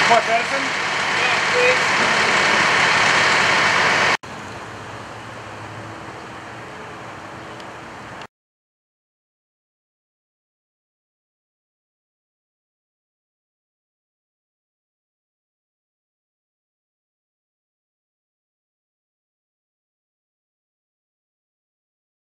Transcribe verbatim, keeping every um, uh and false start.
report medicine? Yeah, please.